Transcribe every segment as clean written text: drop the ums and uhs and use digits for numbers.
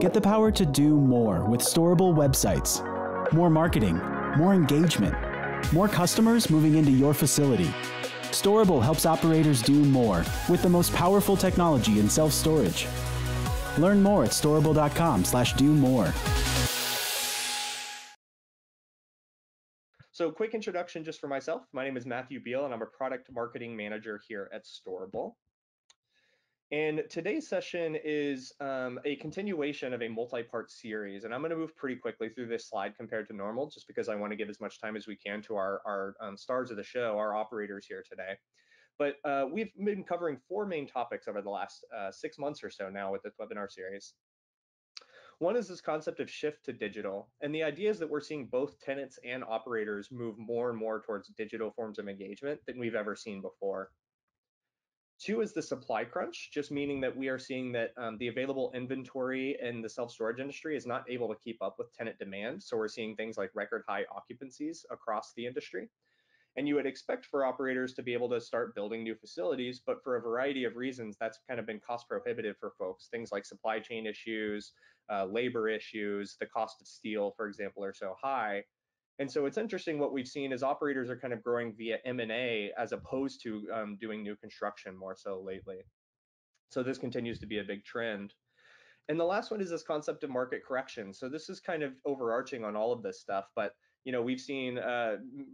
Get the power to do more with Storable websites. More marketing, more engagement, more customers moving into your facility. Storable helps operators do more with the most powerful technology in self-storage. Learn more at storable.com/do more. So quick introduction just for myself. My name is Matthew Beal, and I'm a product marketing manager here at Storable. And today's session is a continuation of a multi-part series. And I'm going to move pretty quickly through this slide compared to normal, just because I want to give as much time as we can to our stars of the show, our operators here today. But we've been covering four main topics over the last 6 months or so now with this webinar series. One is this concept of shift to digital. And the idea is that we're seeing both tenants and operators move more and more towards digital forms of engagement than we've ever seen before. Two is the supply crunch, just meaning that we are seeing that the available inventory in the self-storage industry is not able to keep up with tenant demand. So we're seeing things like record high occupancies across the industry. And you would expect for operators to be able to start building new facilities, but for a variety of reasons, that's kind of been cost prohibitive for folks. Things like supply chain issues, labor issues, the cost of steel, for example, are so high. And so it's interesting what we've seen is operators are kind of growing via M&A as opposed to doing new construction more so lately. So this continues to be a big trend. And the last one is this concept of market correction. So this is kind of overarching on all of this stuff, but you know, we've seen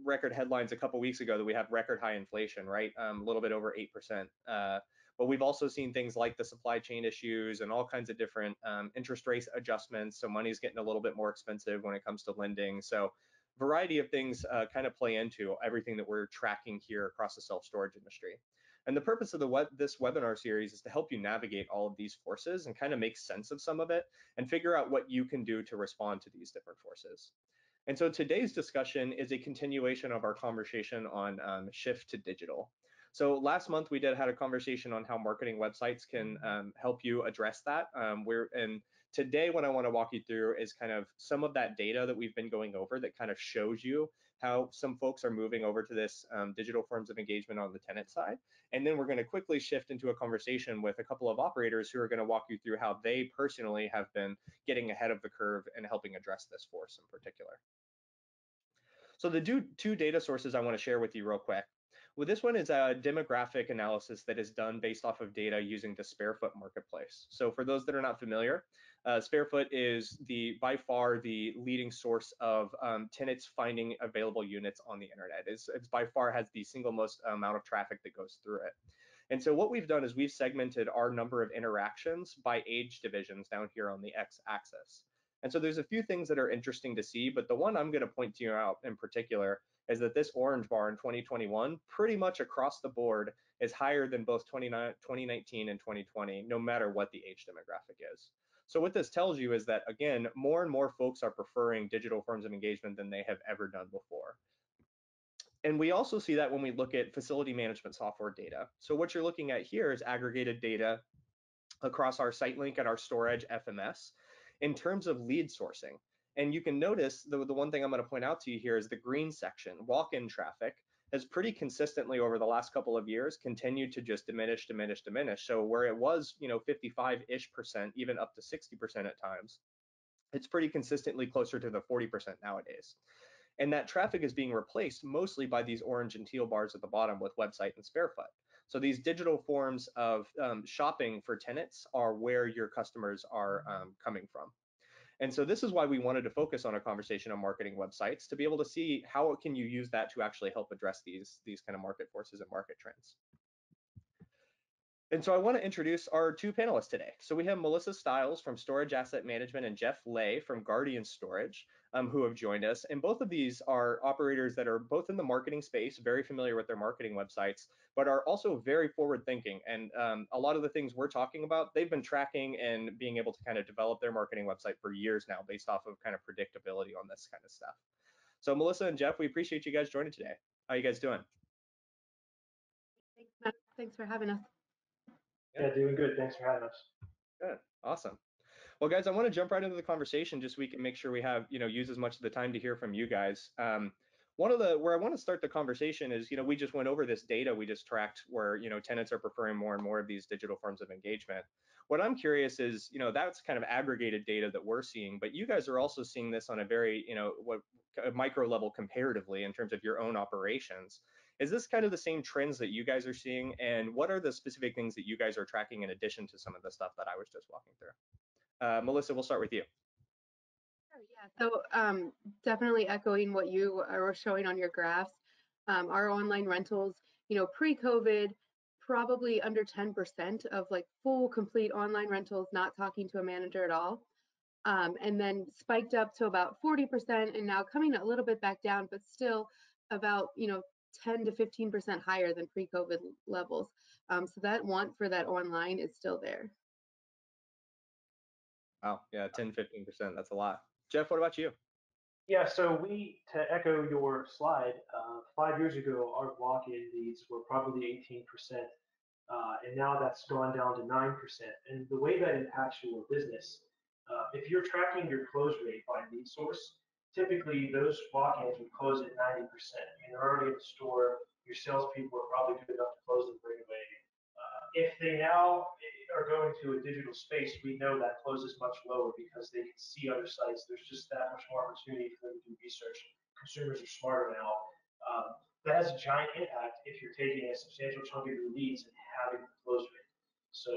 record headlines a couple weeks ago that we have record high inflation, right? A little bit over 8%. But we've also seen things like the supply chain issues and all kinds of different interest rate adjustments. So money's getting a little bit more expensive when it comes to lending. So variety of things kind of play into everything that we're tracking here across the self-storage industry. And the purpose of this webinar series is to help you navigate all of these forces and kind of make sense of some of it and figure out what you can do to respond to these different forces. And so today's discussion is a continuation of our conversation on shift to digital. So last month we had a conversation on how marketing websites can help you address that. And today what I want to walk you through is kind of some of that data that we've been going over that kind of shows you how some folks are moving over to this digital forms of engagement on the tenant side. And then we're going to quickly shift into a conversation with a couple of operators who are going to walk you through how they personally have been getting ahead of the curve and helping address this force in particular. So the two data sources I want to share with you real quick. Well, this one is a demographic analysis that is done based off of data using the SpareFoot marketplace. So for those that are not familiar, SpareFoot is by far the leading source of tenants finding available units on the internet. It's by far has the single most amount of traffic that goes through it. And so what we've done is we've segmented our number of interactions by age divisions down here on the x-axis. And so there's a few things that are interesting to see, but the one I'm going to point to you out in particular is that this orange bar in 2021 pretty much across the board is higher than both 2019 and 2020, no matter what the age demographic is. So what this tells you is that, again, more and more folks are preferring digital forms of engagement than they have ever done before. And we also see that when we look at facility management software data. So what you're looking at here is aggregated data across our Sitelink and our Storage FMS in terms of lead sourcing. And you can notice the one thing I'm going to point out to you here is the green section, walk-in traffic, has pretty consistently over the last couple of years continued to just diminish. So where it was, you know, 55-ish%, even up to 60% at times, it's pretty consistently closer to the 40% nowadays. And that traffic is being replaced mostly by these orange and teal bars at the bottom with website and SpareFoot. So these digital forms of shopping for tenants are where your customers are coming from. And so this is why we wanted to focus on a conversation on marketing websites to be able to see how can you use that to actually help address these kind of market forces and market trends. And so I want to introduce our two panelists today. So we have Melissa Stiles from Storage Asset Management and Jeff Lay from Guardian Storage who have joined us. And both of these are operators that are both in the marketing space, very familiar with their marketing websites, but are also very forward thinking. And a lot of the things we're talking about, they've been tracking and being able to kind of develop their marketing website for years now based off of kind of predictability on this kind of stuff. So Melissa and Jeff, we appreciate you guys joining today. How are you guys doing? Thanks, Matt. Thanks for having us. Yeah, doing good. Thanks for having us. Good. Awesome. Well, guys, I want to jump right into the conversation just so we can make sure we have, you know, use as much of the time to hear from you guys. One of the, where I want to start the conversation is, you know, we just went over this data we just tracked where, you know, tenants are preferring more and more of these digital forms of engagement. What I'm curious is, you know, that's kind of aggregated data that we're seeing, but you guys are also seeing this on a very, you know, what micro level comparatively in terms of your own operations. Is this kind of the same trends that you guys are seeing? And what are the specific things that you guys are tracking in addition to some of the stuff that I was just walking through? Melissa, we'll start with you. So definitely echoing what you were showing on your graphs, our online rentals, you know, pre-COVID, probably under 10% of like full complete online rentals, not talking to a manager at all. And then spiked up to about 40% and now coming a little bit back down, but still about, you know, 10 to 15% higher than pre-COVID levels. So that want for that online is still there. Wow, yeah, 10, 15%, that's a lot. Jeff, what about you? Yeah, so we, to echo your slide, 5 years ago, our walk-in leads were probably 18%, and now that's gone down to 9%. And the way that impacts your business, if you're tracking your close rate by lead source, typically those walk-ins would close at 90%. I mean, they're already in the store. Your salespeople are probably good enough to close them right away. If they now are going to a digital space, we know that close is much lower because they can see other sites. There's just that much more opportunity for them to do research. Consumers are smarter now. That has a giant impact if you're taking a substantial chunk of your leads and having the close rate. So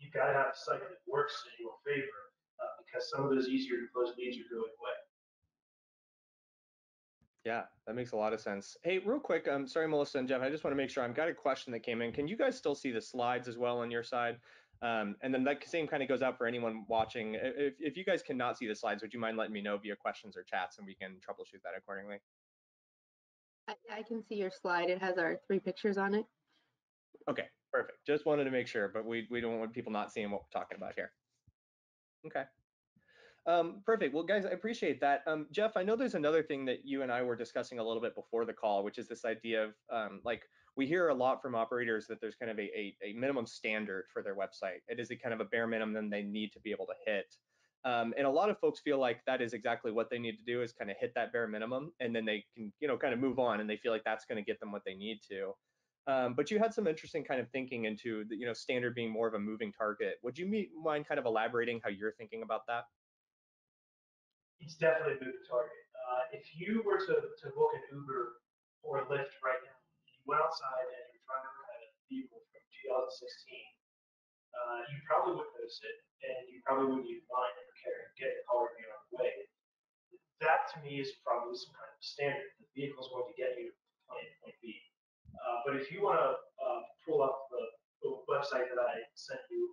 you've got to have a site that works in your favor because some of those easier to close leads are going away. Yeah, that makes a lot of sense. Hey, real quick, sorry, Melissa and Jeff, I just want to make sure I've got a question that came in. Can you guys still see the slides as well on your side? And then that same kind of goes out for anyone watching. If you guys cannot see the slides, would you mind letting me know via questions or chats and we can troubleshoot that accordingly? I can see your slide. It has our three pictures on it. Okay, perfect. Just wanted to make sure, but we don't want people not seeing what we're talking about here. Okay. Perfect. Well, guys, I appreciate that. Jeff, I know there's another thing that you and I were discussing a little bit before the call, which is this idea of like we hear a lot from operators that there's kind of a minimum standard for their website. It is a kind of a bare minimum they need to be able to hit. And a lot of folks feel like that is exactly what they need to do is kind of hit that bare minimum and then they can, you know, kind of move on and they feel like that's going to get them what they need to. But you had some interesting kind of thinking into, the, you know, standard being more of a moving target. Would you mind kind of elaborating how you're thinking about that? It's definitely a moving target. If you were to book an Uber or a Lyft right now, you went outside and your driver had a vehicle from 2016, you probably would notice it, and you probably wouldn't even mind or care and get it already on the way. That to me is probably some kind of standard. The vehicle's going to get you to point B. But if you want to pull up the website that I sent you,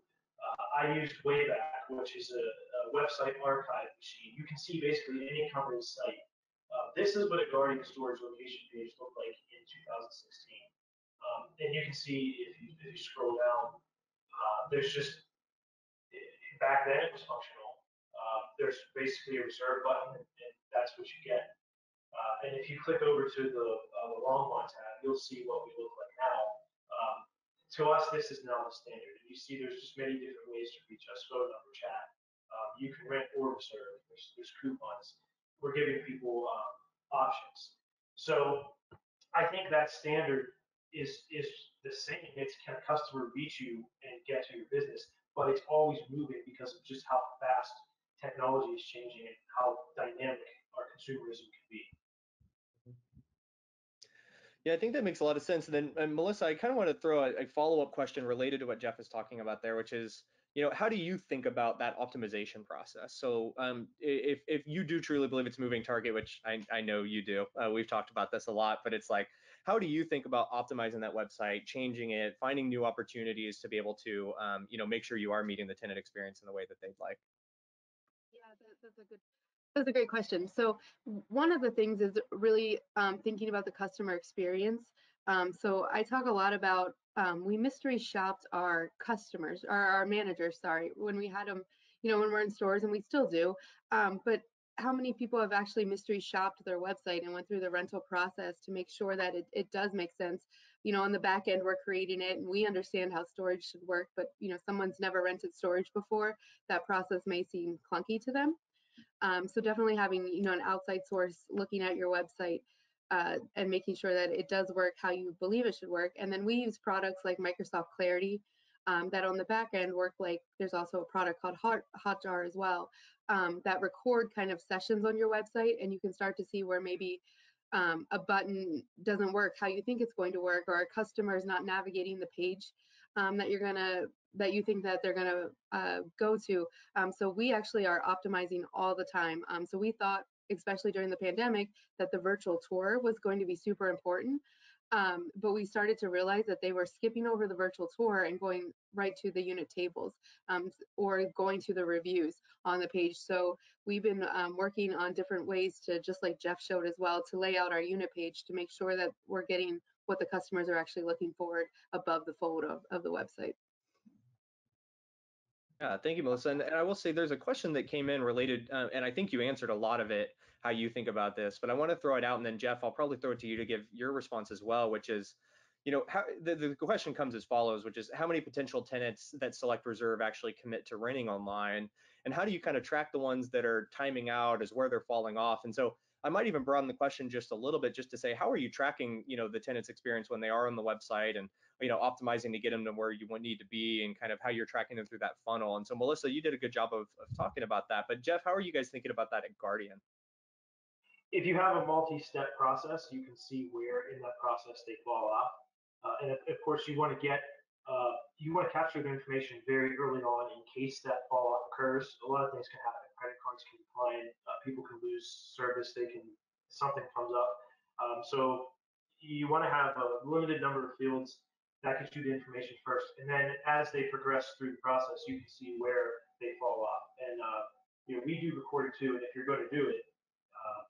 I used Wayback, which is a website archive machine. You can see basically any company's site. This is what a Guardian Storage location page looked like in 2016. And you can see, if you scroll down, there's just, back then it was functional. There's basically a reserve button, and that's what you get. And if you click over to the Longmont tab, you'll see what we look like now. To us, this is now the standard. You see there's just many different ways to reach us, phone number, chat. You can rent or reserve. There's coupons. We're giving people options. So I think that standard is the same. It's can a customer reach you and get to your business, but it's always moving because of just how fast technology is changing and how dynamic our consumerism can be. Yeah, I think that makes a lot of sense. And then, Melissa, I kind of want to throw a follow-up question related to what Jeff is talking about there, which is, you know, how do you think about that optimization process? So if you do truly believe it's a moving target, which I know you do, we've talked about this a lot, but it's like, how do you think about optimizing that website, changing it, finding new opportunities to be able to, you know, make sure you are meeting the tenant experience in the way that they'd like? Yeah, That's a great question. So one of the things is really thinking about the customer experience. So I talk a lot about we mystery shopped our customers, or our managers, sorry, when we had them, you know, when we're in stores, and we still do. But how many people have actually mystery shopped their website and went through the rental process to make sure that it does make sense? You know, on the back end, we're creating it and we understand how storage should work, but, you know, someone's never rented storage before. That process may seem clunky to them. So definitely having, you know, an outside source looking at your website and making sure that it does work how you believe it should work. And then we use products like Microsoft Clarity that on the back end work like, there's also a product called Hotjar as well that record kind of sessions on your website, and you can start to see where maybe a button doesn't work how you think it's going to work, or a customer is not navigating the page that you think that they're gonna go to. So we actually are optimizing all the time. So we thought, especially during the pandemic, that the virtual tour was going to be super important. But we started to realize that they were skipping over the virtual tour and going right to the unit tables or going to the reviews on the page. So we've been working on different ways to, just like Jeff showed as well, to lay out our unit page to make sure that we're getting what the customers are actually looking forward above the fold of the website. Yeah, thank you, Melissa. And I will say there's a question that came in related, and I think you answered a lot of it, how you think about this, but I want to throw it out, and then Jeff, I'll probably throw it to you to give your response as well, which is, you know, how, the question comes as follows, which is how many potential tenants that Select Reserve actually commit to renting online, and how do you kind of track the ones that are timing out as where they're falling off? And so I might even broaden the question just a little bit, just to say, how are you tracking, you know, the tenant's experience when they are on the website, and, you know, optimizing to get them to where you need to be, and kind of how you're tracking them through that funnel? And so Melissa, you did a good job of talking about that, but Jeff, how are you guys thinking about that at Guardian? If you have a multi-step process, you can see where in that process they fall off, and of course you want to get you want to capture the information very early on in case that fall off occurs. A lot of things can happen. Credit cards can decline. People can lose service. They can, something comes up. So you want to have a limited number of fields that gets you the information first. And then as they progress through the process, you can see where they fall off. And you know, we do record it too. And if you're going to do it,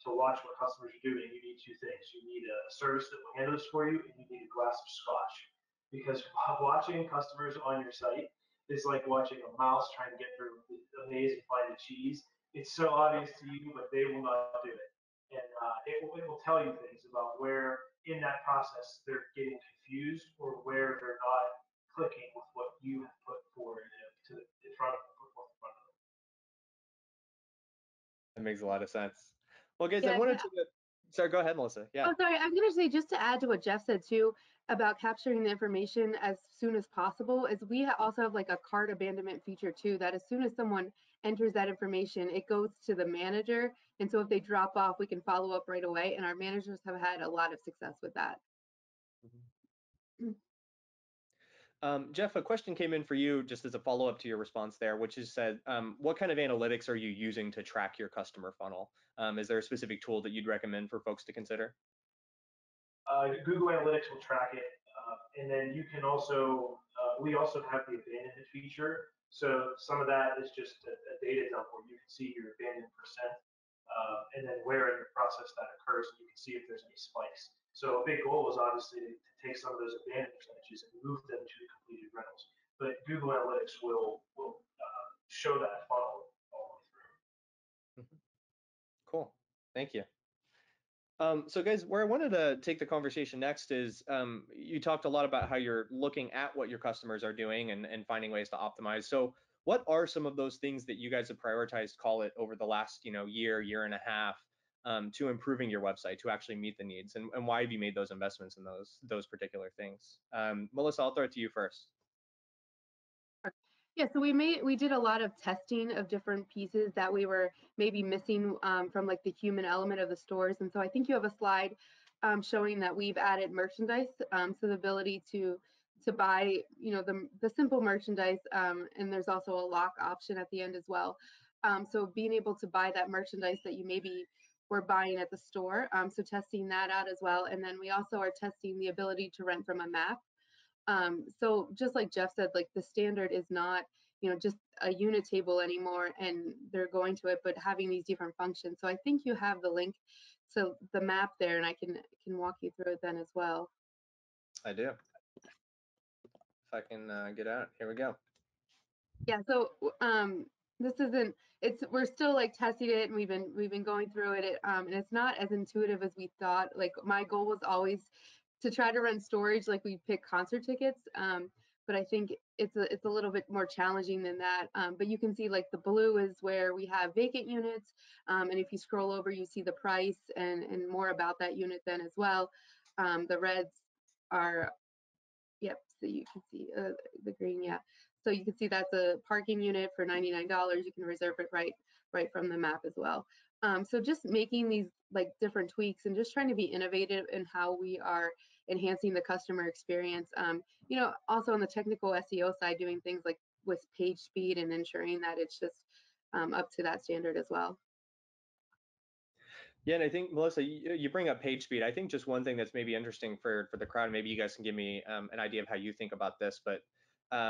to watch what customers are doing, you need two things. You need a service that will handle this for you, and you need a glass of scotch. Because watching customers on your site is like watching a mouse trying to get through a maze and find a cheese. It's so obvious to you, but they will not do it. And it will tell you things about where in that process they're getting confused, or where they're not clicking with what you have put forward in front of them. That makes a lot of sense. Well, guys, yeah, I wanted to... Sorry, go ahead, Melissa. Yeah. Oh, sorry. I'm going to say, just to add to what Jeff said too, about capturing the information as soon as possible, is we also have like a cart abandonment feature too, that as soon as someone enters that information, it goes to the manager. And so if they drop off, we can follow up right away. And our managers have had a lot of success with that. Mm-hmm. Jeff, a question came in for you just as a follow-up to your response there, which is said, what kind of analytics are you using to track your customer funnel? Is there a specific tool that you'd recommend for folks to consider? Google Analytics will track it, and then you can also, we also have the abandonment feature, so some of that is just a data dump where you can see your abandoned percent, and then where in the process that occurs, and you can see if there's any spikes. So a big goal is obviously to take some of those abandoned percentages and move them to completed rentals, but Google Analytics will show that funnel all the way through. Mm-hmm. Cool, thank you. So guys, where I wanted to take the conversation next is you talked a lot about how you're looking at what your customers are doing and finding ways to optimize. So what are some of those things that you guys have prioritized, call it, over the last, you know, year and a half to improving your website to actually meet the needs? And why have you made those investments in those particular things? Melissa, I'll throw it to you first. Yeah, so we did a lot of testing of different pieces that we were maybe missing from like the human element of the stores. And so I think you have a slide showing that we've added merchandise, so the ability to buy, you know, the simple merchandise, and there's also a lock option at the end as well. So being able to buy that merchandise that you maybe were buying at the store, so testing that out as well. And then we also are testing the ability to rent from a map. So just like Jeff said, like the standard is not, you know, just a unit table anymore and they're going to it, but having these different functions. So I think you have the link to the map there, and I can walk you through it then as well. I do. If I can get out, here we go. Yeah, so this isn't, we're still like testing it, and we've been going through it, and it's not as intuitive as we thought. Like my goal was always to try to run storage like we pick concert tickets, but I think it's a little bit more challenging than that. But you can see like the blue is where we have vacant units. And if you scroll over, you see the price and more about that unit then as well. The reds are, yep, so you can see the green, yeah. So you can see that's a parking unit for $99. You can reserve it right from the map as well. So just making these like different tweaks and just trying to be innovative in how we are enhancing the customer experience. You know, also on the technical SEO side, doing things like with page speed and ensuring that it's just up to that standard as well. Yeah, and I think, Melissa, you bring up page speed. I think just one thing that's maybe interesting for the crowd, and maybe you guys can give me an idea of how you think about this, but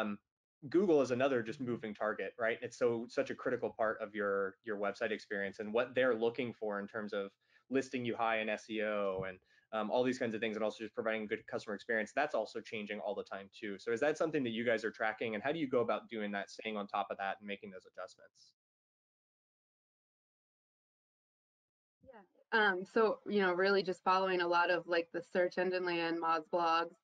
Google is another just moving target, right? It's such a critical part of your website experience and what they're looking for in terms of listing you high in SEO and all these kinds of things, and also just providing good customer experience. That's also changing all the time too. So is that something that you guys are tracking, and how do you go about doing that, staying on top of that and making those adjustments? Yeah, so, you know, really just following a lot of like the search engine land, Moz blogs,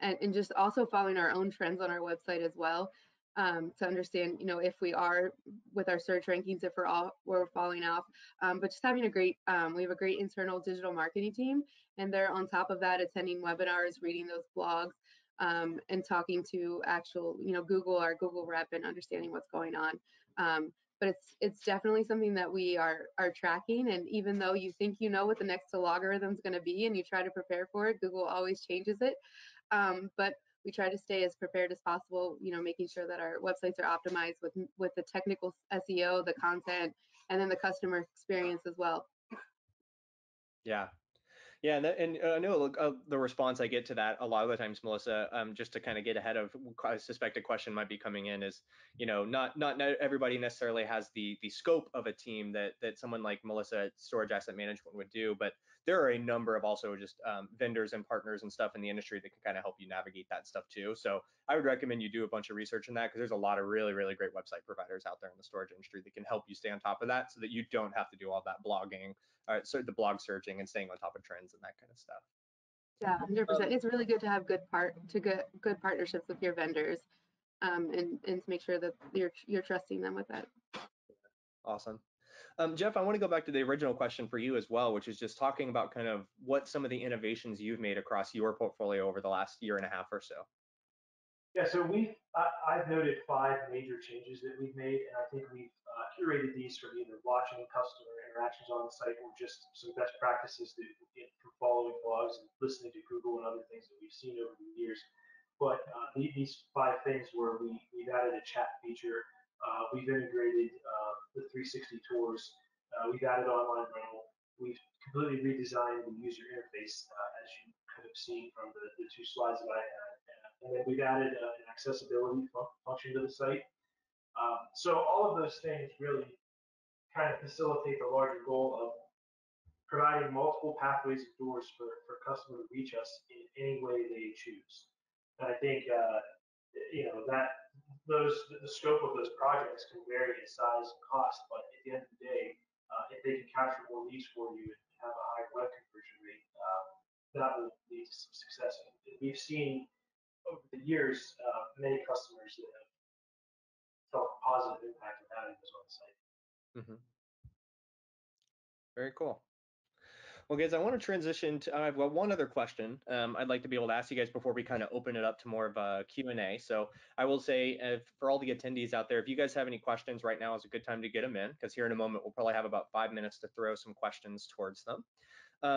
and just also following our own trends on our website as well, to understand, you know, if we are with our search rankings, if we're falling off, but just having a great, we have a great internal digital marketing team, and they're on top of that, attending webinars, reading those blogs, and talking to actual, you know, Google, our Google rep, and understanding what's going on. But it's definitely something that we are tracking. And even though you think you know what the next logarithm is going to be and you try to prepare for it, Google always changes it. But we try to stay as prepared as possible, you know, making sure that our websites are optimized with the technical SEO, the content, and then the customer experience as well. Yeah. Yeah, and I know the response I get to that a lot of the times, Melissa, just to kind of get ahead of, I suspect a question might be coming in is, you know, not everybody necessarily has the scope of a team that someone like Melissa at Storage Asset Management would do, but there are a number of also just vendors and partners and stuff in the industry that can kind of help you navigate that stuff too. So I would recommend you do a bunch of research in that, because there's a lot of really, really great website providers out there in the storage industry that can help you stay on top of that, so that you don't have to do all that blogging, so the blog searching and staying on top of trends and that kind of stuff. Yeah, 100%. It's really good to have good partnerships with your vendors, and to make sure that you're trusting them with that. Awesome. Jeff, I want to go back to the original question for you as well, which is just talking about kind of what some of the innovations you've made across your portfolio over the last year and a half or so. Yeah, so I've noted 5 major changes that we've made, and I think we've curated these from either watching customer interactions on the site or just some best practices that, from following blogs and listening to Google and other things that we've seen over the years. But these 5 things were, we've added a chat feature. We've integrated the 360 tours. We've added online rental. We've completely redesigned the user interface, as you could have seen from the 2 slides that I had. And then we've added an accessibility function to the site. So all of those things really kind of facilitate the larger goal of providing multiple pathways and doors for customers to reach us in any way they choose. And I think you know, that the scope of those projects can vary in size and cost, but at the end of the day, if they can capture more leads for you and have a higher web conversion rate, that will lead to some success. And we've seen over the years many customers that have felt a positive impact of having this on the site. Mm-hmm. Very cool. Well, guys, I want to transition to, I've got one other question I'd like to be able to ask you guys before we kind of open it up to more of a Q&A. So I will say, for all the attendees out there, if you guys have any questions right now is a good time to get them in, because here in a moment, we'll probably have about 5 minutes to throw some questions towards them.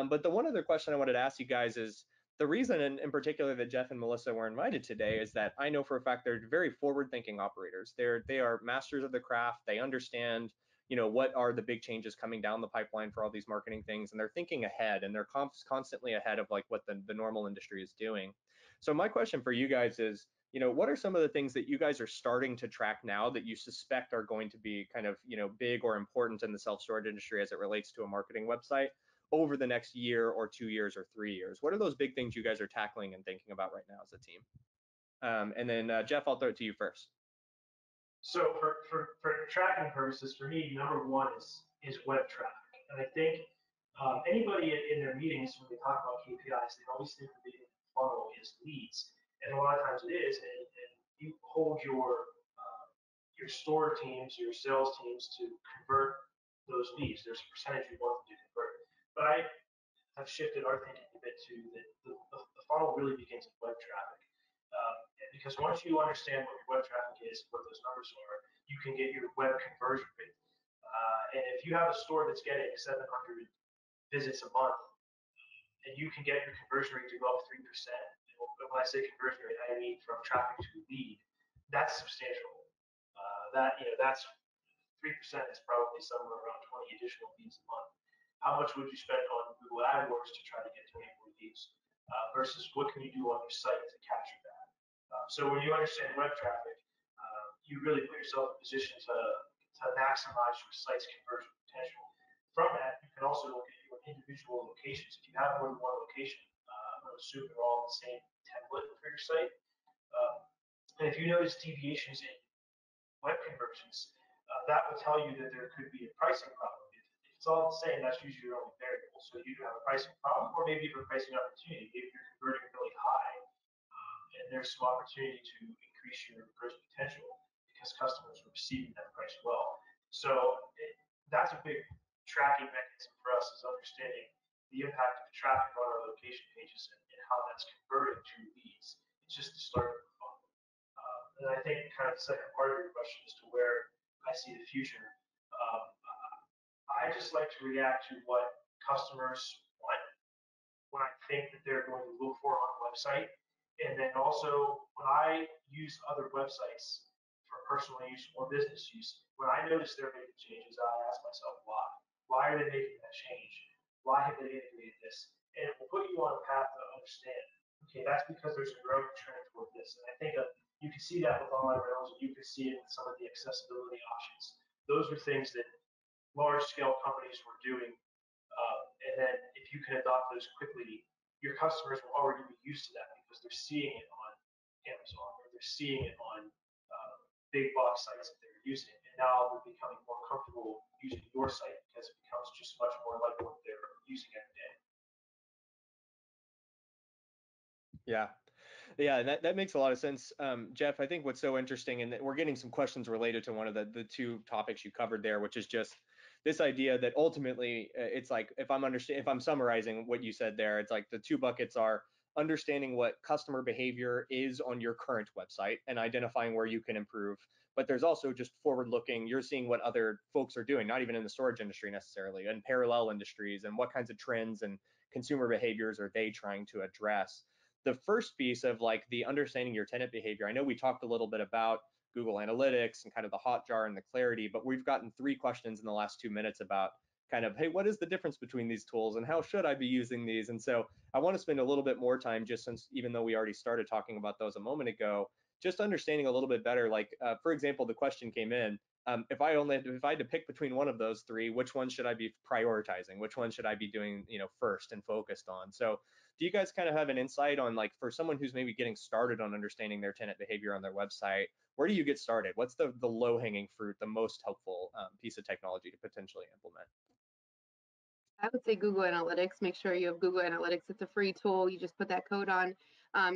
But the one other question I wanted to ask you guys is, the reason in particular that Jeff and Melissa were invited today is that I know for a fact they're very forward-thinking operators. They are masters of the craft. They understand, you know, what are the big changes coming down the pipeline for all these marketing things, and they're thinking ahead, and they're constantly ahead of like what the normal industry is doing. So my question for you guys is, you know, what are some of the things that you guys are starting to track now that you suspect are going to be kind of, you know, big or important in the self-storage industry as it relates to a marketing website over the next year or 2 years or 3 years? What are those big things you guys are tackling and thinking about right now as a team? And then Jeff, I'll throw it to you first. So for tracking purposes, for me, number one is web traffic. And I think anybody in their meetings, when they talk about KPIs, they always think the big funnel is leads. and a lot of times it is, and you hold your store teams, your sales teams to convert those leads. There's a percentage you want them to convert. But I have shifted our thinking a bit to that the funnel really begins with web traffic. Because once you understand what your web traffic is, what those numbers are, you can get your web conversion rate. And if you have a store that's getting 700 visits a month, and you can get your conversion rate to go up 3%, and when I say conversion rate, I mean from traffic to lead, that's substantial. That's 3% is probably somewhere around 20 additional leads a month. How much would you spend on Google AdWords to try to get 20 more leads versus what can you do on your site to capture that? So when you understand web traffic, you really put yourself in a position to maximize your site's conversion potential. From that, you can also look at your individual locations. If you have more than one location, I'm assuming they're all the same template for your site. And if you notice deviations in web conversions, that will tell you that there could be a pricing problem. If it's all the same, that's usually your only variable. So you do have a pricing problem, or maybe even a pricing opportunity. Maybe you're converting really high, and there's some opportunity to increase your conversion potential because customers are receiving that price well. So that's a big tracking mechanism for us, is understanding the impact of traffic on our location pages and how that's converted to leads. It's just the start of the funnel. And I think kind of the second part of your question as to where I see the future. I just like to react to what customers want, what I think that they're going to look for on a website, and then also when I use other websites for personal use or business use, when I notice they're making changes, I ask myself why. Why are they making that change? Why have they integrated this? And it will put you on a path to understand, okay, that's because there's a growing trend toward this. And I think you can see that with online realms, and you can see it with some of the accessibility options. Those are things that large-scale companies were doing, and then if you can adopt those quickly, your customers will already be used to that because they're seeing it on Amazon, or they're seeing it on big box sites that they're using, and now they're becoming more comfortable using your site because it becomes just much more like what they're using every day. Yeah. Yeah, that makes a lot of sense. Jeff, I think what's so interesting, and we're getting some questions related to one of the two topics you covered there, which is just this idea that ultimately it's like, if I'm summarizing what you said there, it's like the two buckets are understanding what customer behavior is on your current website and identifying where you can improve. But there's also just forward looking, you're seeing what other folks are doing, not even in the storage industry necessarily, in parallel industries, and what kinds of trends and consumer behaviors are they trying to address. The first piece of like the understanding your tenant behavior, I know we talked a little bit about Google Analytics and kind of the Hotjar and the Clarity, but we've gotten three questions in the last 2 minutes about kind of, hey, what is the difference between these tools and how should I be using these? And so I want to spend a little bit more time, just since even though we already started talking about those a moment ago, just understanding a little bit better, like for example, the question came in, if I had to pick between one of those three, which one should I be prioritizing? Which one should I be doing, first and focused on? So do you guys kind of have an insight on, like, for someone who's maybe getting started on understanding their tenant behavior on their website, where do you get started? What's the low hanging fruit, the most helpful piece of technology to potentially implement? I would say Google Analytics. Make sure you have Google Analytics. It's a free tool. You just put that code on.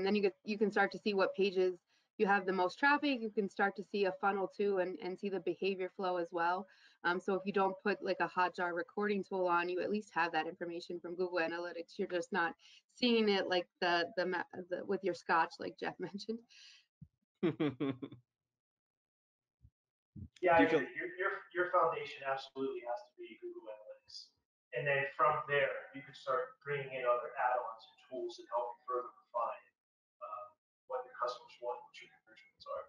Then you can start to see what pages you have the most traffic. You can start to see a funnel too, and see the behavior flow as well. So if you don't put like a Hotjar recording tool on, you at least have that information from Google Analytics. You're just not seeing it like the with your scotch, like Jeff mentioned. Yeah, your foundation absolutely has to be Google Analytics, and then from there you can start bringing in other add-ons and tools that help you further refine what your customers want, what your conversion rates are.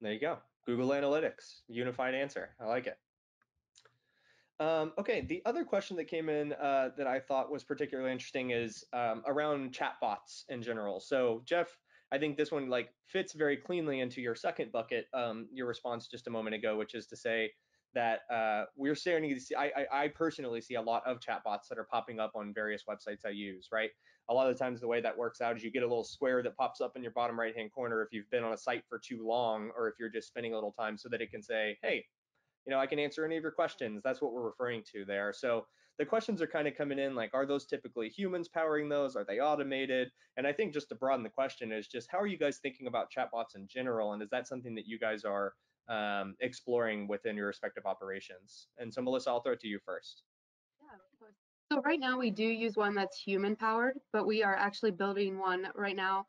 There you go. Google Analytics, unified answer. I like it. Okay, the other question that came in that I thought was particularly interesting is around chatbots in general. So Jeff, I think this one like fits very cleanly into your second bucket, your response just a moment ago, which is to say that we're starting to see, I personally see a lot of chatbots that are popping up on various websites I use, right? A lot of the times the way that works out is you get a little square that pops up in your bottom right-hand corner if you've been on a site for too long, or if you're just spending a little time, so that it can say, hey, you know, I can answer any of your questions. That's what we're referring to there. So the questions are kind of coming in like, are those typically humans powering those? Are they automated? And I think just to broaden the question is just how are you guys thinking about chatbots in general? And is that something that you guys are exploring within your respective operations? And so Melissa, I'll throw it to you first. Yeah, of course. So right now we do use one that's human powered, but we are actually building one right now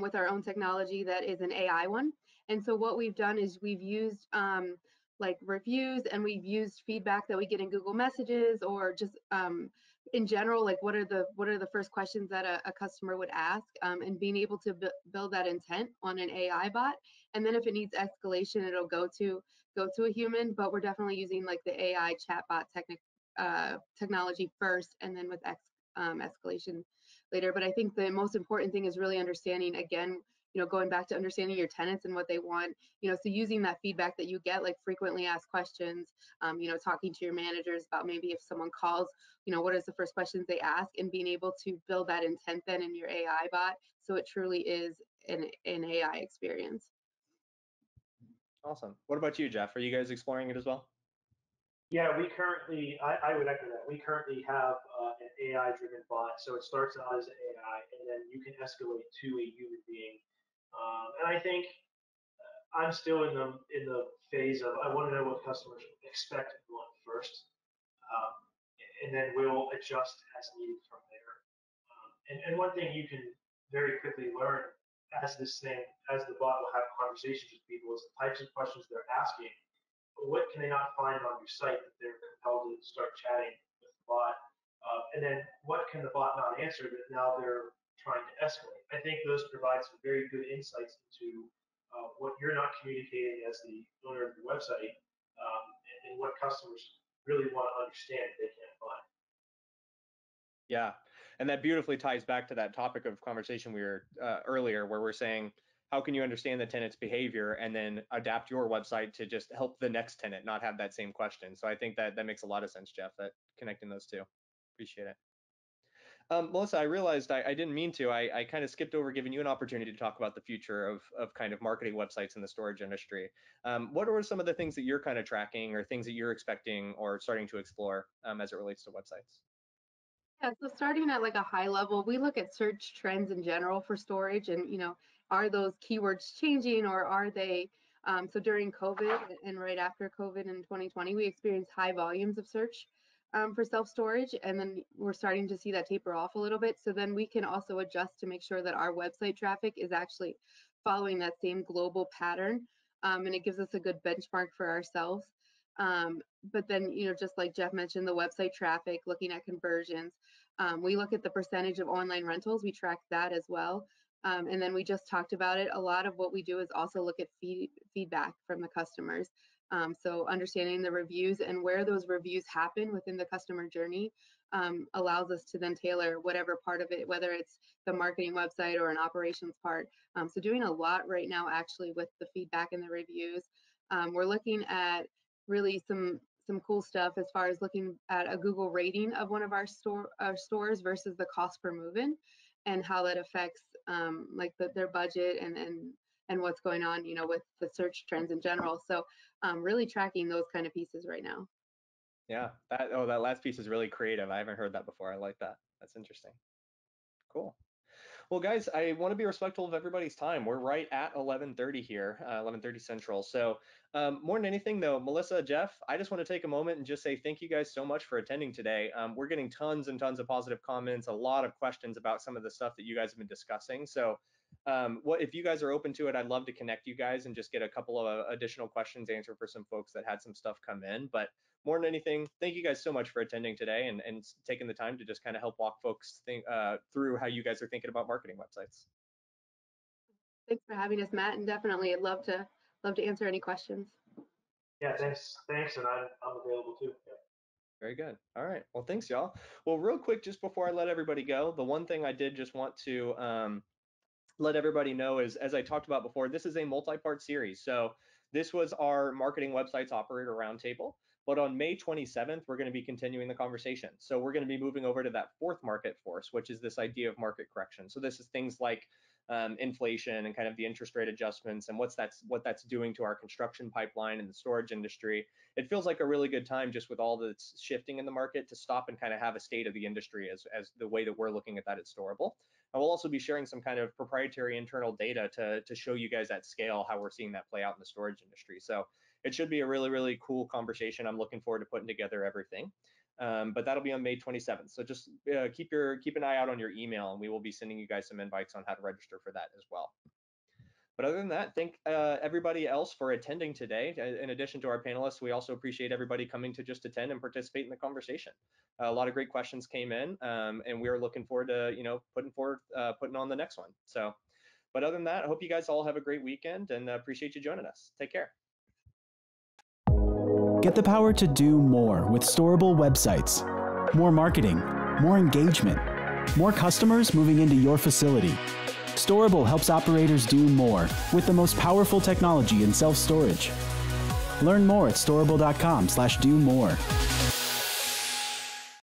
with our own technology that is an AI one. And so what we've done is we've used like reviews, and we've used feedback that we get in Google messages, or just in general, like what are the first questions that a customer would ask, and being able to build that intent on an AI bot. And then if it needs escalation, it'll go to a human, but we're definitely using like the AI chatbot technology first, and then with escalation later. But I think the most important thing is really understanding, again, you know, going back to understanding your tenants and what they want, you know, so using that feedback that you get, like frequently asked questions, you know, talking to your managers about maybe if someone calls, you know, what is the first questions they ask, and being able to build that intent then in your AI bot, so it truly is an AI experience. Awesome. What about you, Jeff? Are you guys exploring it as well? Yeah, we currently, I would echo that. We currently have an AI-driven bot. So it starts out as an AI, and then you can escalate to a human being. And I think I'm still in the phase of, I want to know what customers expect and want first, and then we'll adjust as needed from there. And one thing you can very quickly learn as the bot will have conversations with people is the types of questions they're asking. What can they not find on your site that they're compelled to start chatting with the bot? And then what can the bot not answer that now they're trying to escalate? I think those provide some very good insights into what you're not communicating as the owner of your website, and what customers really want to understand that they can't find. Yeah, and that beautifully ties back to that topic of conversation we were earlier, where we're saying, how can you understand the tenant's behavior and then adapt your website to just help the next tenant not have that same question? So I think that makes a lot of sense, Jeff, that connecting those two. Appreciate it. Melissa, I realized I didn't mean to. I kind of skipped over giving you an opportunity to talk about the future of kind of marketing websites in the storage industry. What are some of the things that you're kind of tracking, or things that you're expecting or starting to explore as it relates to websites? Yeah, so starting at like a high level, we look at search trends in general for storage, and, you know, are those keywords changing, or are they, so during COVID and right after COVID in 2020, we experienced high volumes of search for self-storage, and then we're starting to see that taper off a little bit. So then we can also adjust to make sure that our website traffic is actually following that same global pattern, and it gives us a good benchmark for ourselves. But then, you know, just like Jeff mentioned, the website traffic, looking at conversions, we look at the percentage of online rentals, we track that as well. And then we just talked about it. A lot of what we do is also look at feedback from the customers. So understanding the reviews and where those reviews happen within the customer journey allows us to then tailor whatever part of it, whether it's the marketing website or an operations part. So doing a lot right now, actually, with the feedback and the reviews. We're looking at really some cool stuff as far as looking at a Google rating of one of our stores versus the cost per move-in, and how that affects like their budget and what's going on, you know, with the search trends in general. So really tracking those kind of pieces right now. Yeah, that last piece is really creative. I haven't heard that before. I like that. That's interesting. Cool. Well, guys, I want to be respectful of everybody's time. We're right at 11:30 here, 11:30 Central. So more than anything, though, Melissa, Jeff, I just want to take a moment and just say thank you guys so much for attending today. We're getting tons and tons of positive comments, a lot of questions about some of the stuff that you guys have been discussing. So if you guys are open to it, I'd love to connect you guys and just get a couple of additional questions answered for some folks that had some stuff come in. But more than anything, thank you guys so much for attending today and taking the time to just kind of help walk folks through how you guys are thinking about marketing websites. Thanks for having us, Matt, and definitely I'd love to answer any questions. Yeah, thanks, and I'm available too. Yeah. Very good. All right. Well, thanks, y'all. Well, real quick, just before I let everybody go, the one thing I did just want to let everybody know is, as I talked about before, this is a multi-part series. So this was our marketing websites operator roundtable. But on May 27th, we're going to be continuing the conversation. So we're going to be moving over to that fourth market force, which is this idea of market correction. So this is things like inflation and kind of the interest rate adjustments and what that's doing to our construction pipeline and the storage industry. It feels like a really good time, just with all that's shifting in the market, to stop and kind of have a state of the industry as the way that we're looking at that at Storable. And we'll also be sharing some kind of proprietary internal data to show you guys at scale how we're seeing that play out in the storage industry. So it should be a really, really cool conversation. I'm looking forward to putting together everything. But that'll be on May 27th. So just keep an eye out on your email, and we will be sending you guys some invites on how to register for that as well. But other than that, thank everybody else for attending today. In addition to our panelists, we also appreciate everybody coming to just attend and participate in the conversation. A lot of great questions came in, and we are looking forward to putting on the next one. So, but other than that, I hope you guys all have a great weekend, and appreciate you joining us. Take care. Get the power to do more with Storable websites. More marketing, more engagement, more customers moving into your facility. Storable helps operators do more with the most powerful technology in self-storage. Learn more at storable.com/do more.